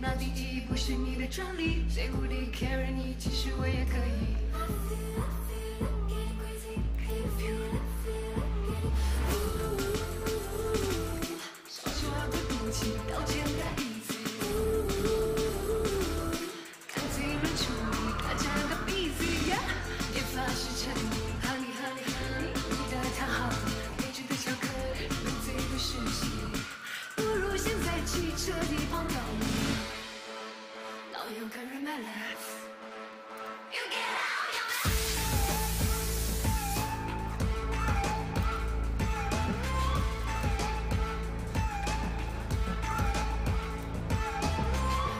拿第一，不是你的专利。谁无力 care 你，其实我也可以。少说话不赌气，道歉太义气。看谁乱处理，大家都 busy 呀。别发誓沉迷，哈尼哈尼哈尼，你待他好，没吃的巧克力，人最不实际。不如现在起，彻底抛掉你。 Now you can remember us. You get out your mind.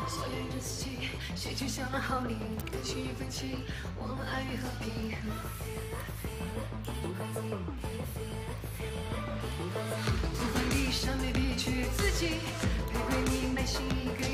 所有的事情，谁去想了好你？过去一份情，忘了爱与和平。不管地上没比去自己，陪陪你耐心一个。